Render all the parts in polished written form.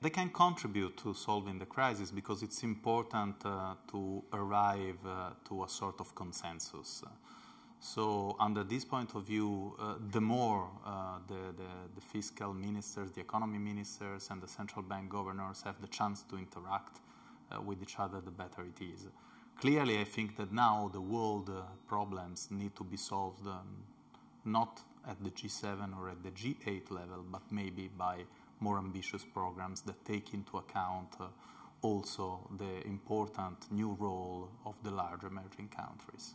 they can contribute to solving the crisis because it's important to arrive to a sort of consensus. So under this point of view, the more the fiscal ministers, the economy ministers, and the central bank governors have the chance to interact with each other, the better it is. Clearly, I think that now the world problems need to be solved not at the G7 or at the G8 level, but maybe by more ambitious programs that take into account also the important new role of the large emerging countries.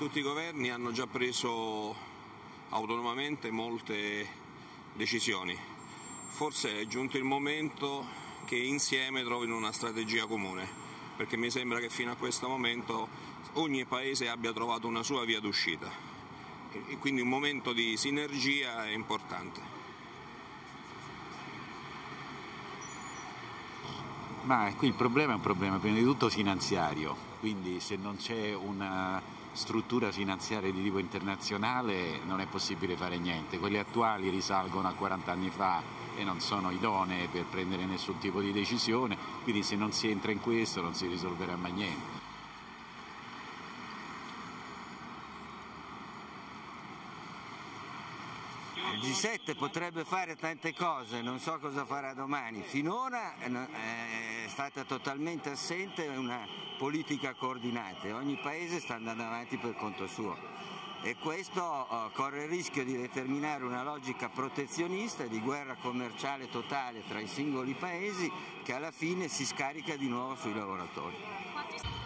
Tutti i governi hanno già preso autonomamente molte decisioni. Forse è giunto il momento che insieme trovino una strategia comune, perché mi sembra che fino a questo momento ogni paese abbia trovato una sua via d'uscita. E quindi un momento di sinergia è importante. Ma qui il problema è un problema prima di tutto finanziario, quindi se non c'è una struttura finanziaria di tipo internazionale non è possibile fare niente. Quelle attuali risalgono a 40 anni fa e non sono idonee per prendere nessun tipo di decisione, quindi se non si entra in questo non si risolverà mai niente. Il G7 potrebbe fare tante cose, non so cosa farà domani. Finora è stata totalmente assente una politica coordinata, ogni paese sta andando avanti per conto suo e questo corre il rischio di determinare una logica protezionista di guerra commerciale totale tra i singoli paesi che alla fine si scarica di nuovo sui lavoratori.